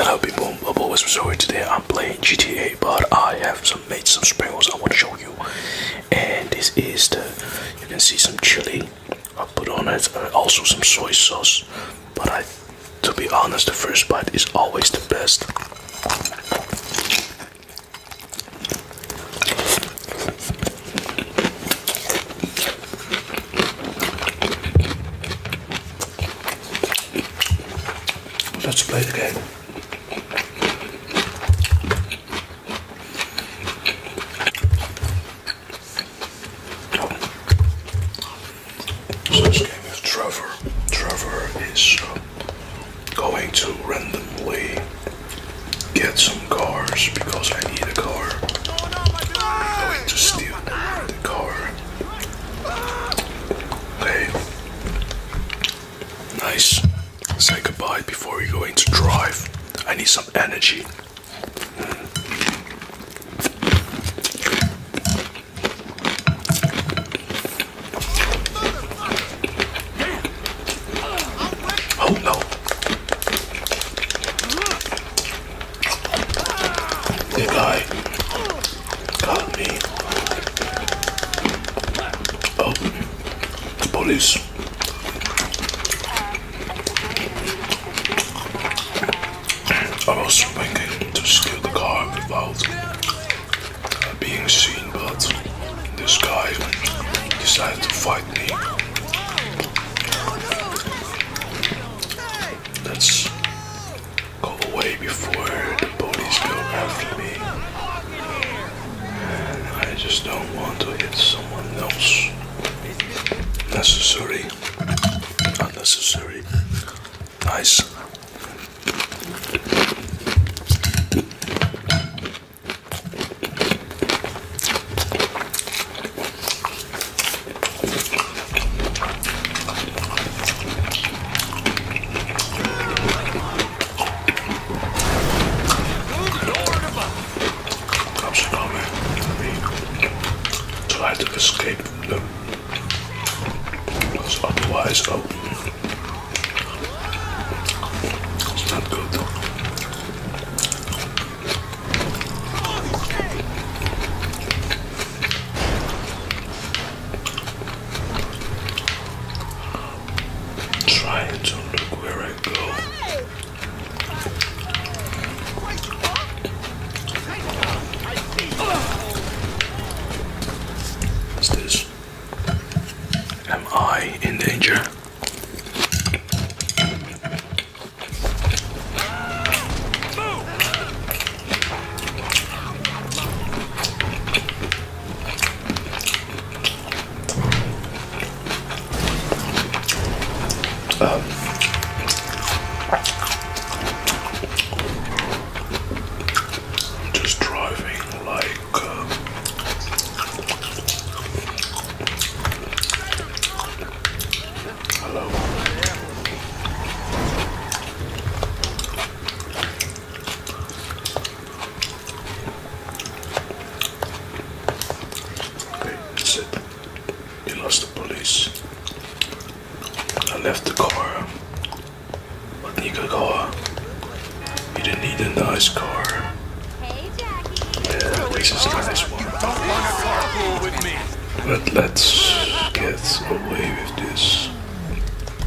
Hello people, my boy was sorry today. I'm playing GTA, but I have made some spring rolls I want to show you. And this is you can see some chili I put on it, also some soy sauce. But to be honest, the first bite is always the best. Let's play the game. So this game is Trevor. Trevor is going to randomly get some cars because I need a car. I'm going to steal the car. Okay. Nice. Say goodbye before we go into drive. I need some energy. Oh no. The guy got me. Oh, the police. I was thinking to steal the car without being seen, but this guy decided to fight me. Let's go away before the police go after me. And I just don't want to hit someone else. Necessary. Unnecessary. Nice. I had to escape them, because otherwise, oh, it's not good. I'm trying to look where I go. What's this? Am I in danger? Just driving like I left the car, but Nikagawa, you didn't need a nice car. Hey, yeah, this is a nice one. But let's get away with this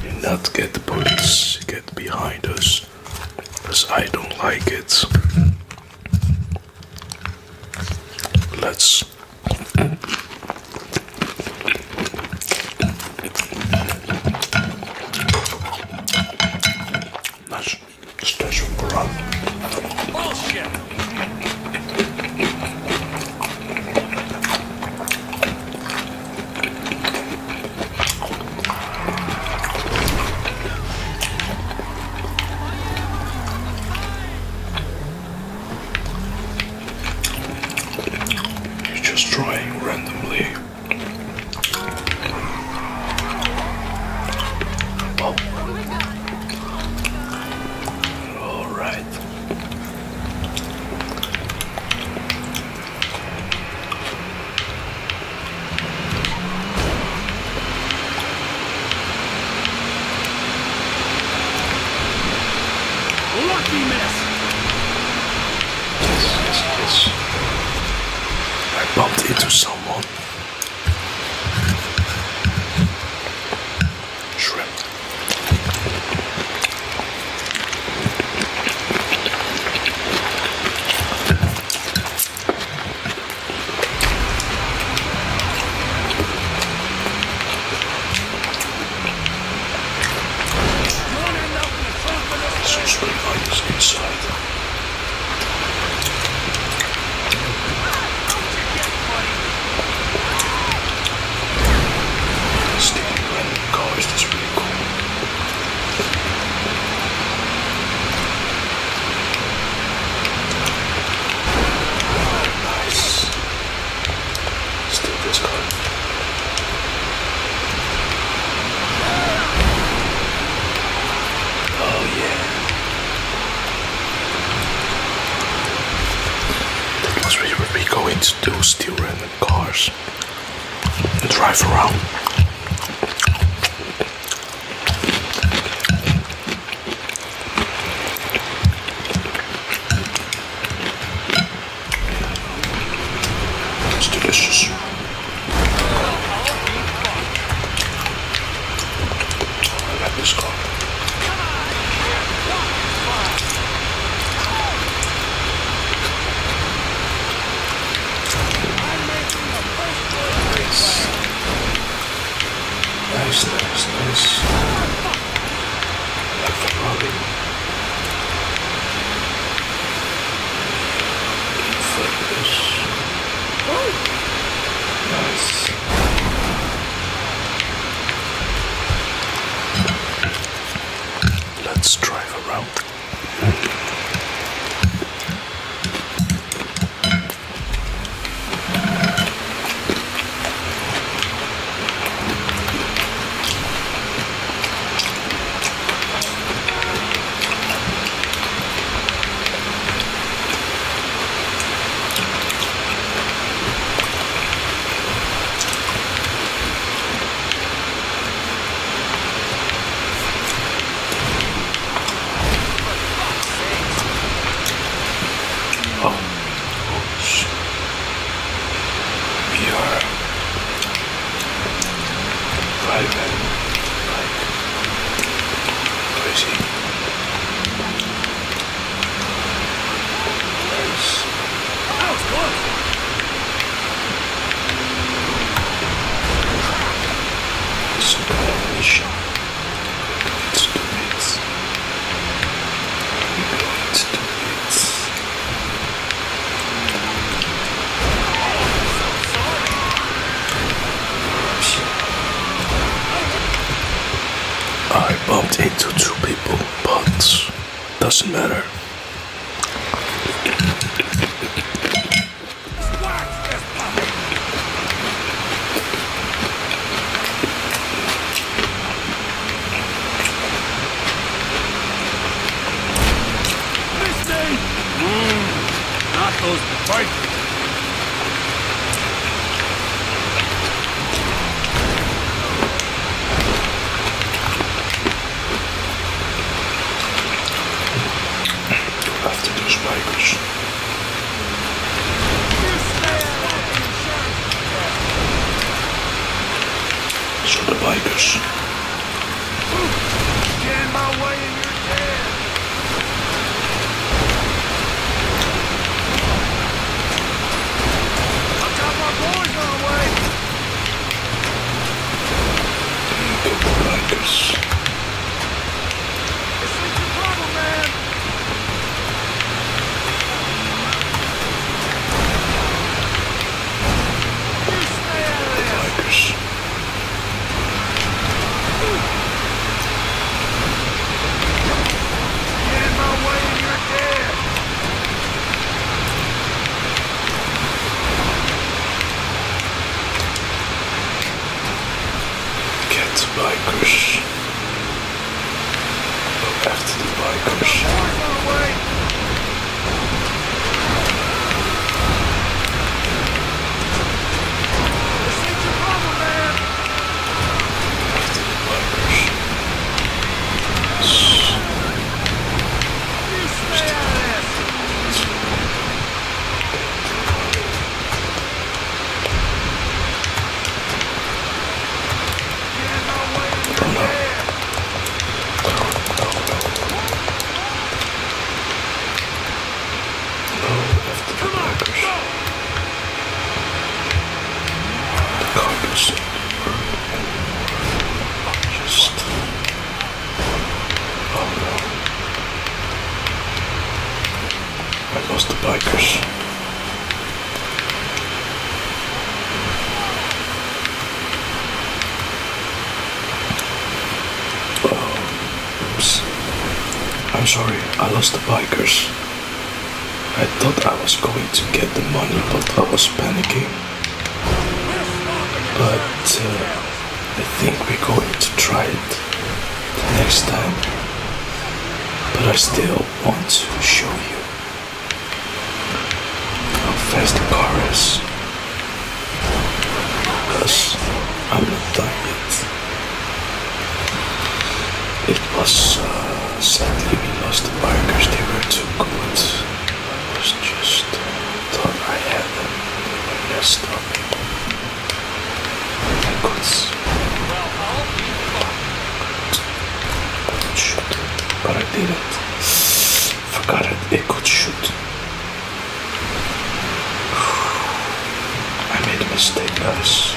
and not get the police get behind us, because I don't like it. Let's trying randomly. Oh. Alright. Lucky miss! it to someone. Shrimp. Some spring onions inside. To steal random cars and drive around. It's delicious. I like this car. Nice. I like the Robin. Like this. Nice. Let's drive around. I bumped into two people, but doesn't matter. Not those fighters. So the bikers. Get in my way and you're dead. I got my boys on the way. Go for bikers. This is the problem, man. You stay out of this. Bikers. Bikers. Oh, oops. I'm sorry, I lost the bikers. I thought I was going to get the money, but I was panicking. But I think we're going to try it the next time. But I still want to show you how fast the car is, because I'm not done yet. It was sadly we lost the bikers, they were too good. I just thought I had them, they were messed up. I could shoot, but I didn't. Forgot it could shoot. I made a mistake, guys.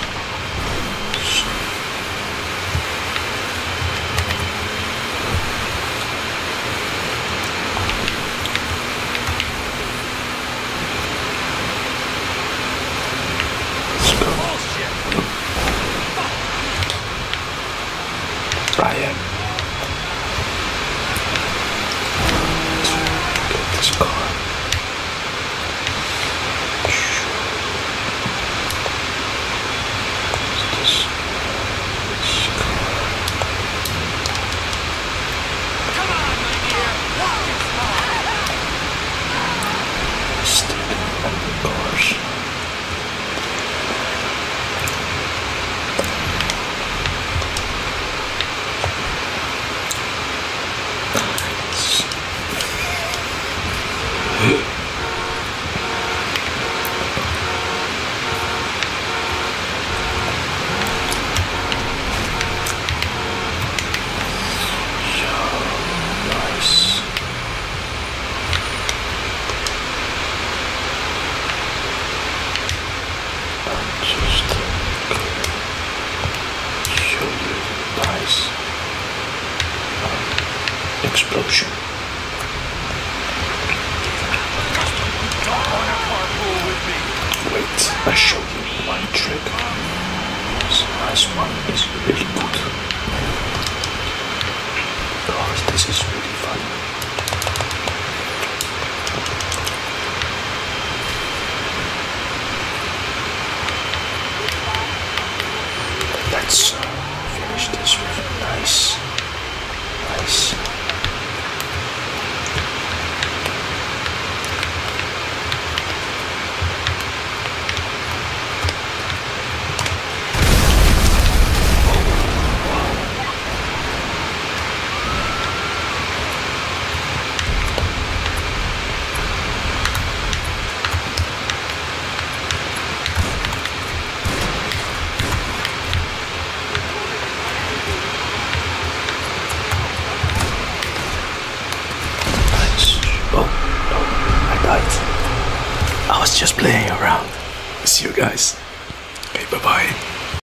Explosion. Wait, I show you my trick. This nice one is really good. Guys, this is really fun. Let's finish this with a nice. Just playing around. See you guys. Okay, bye-bye.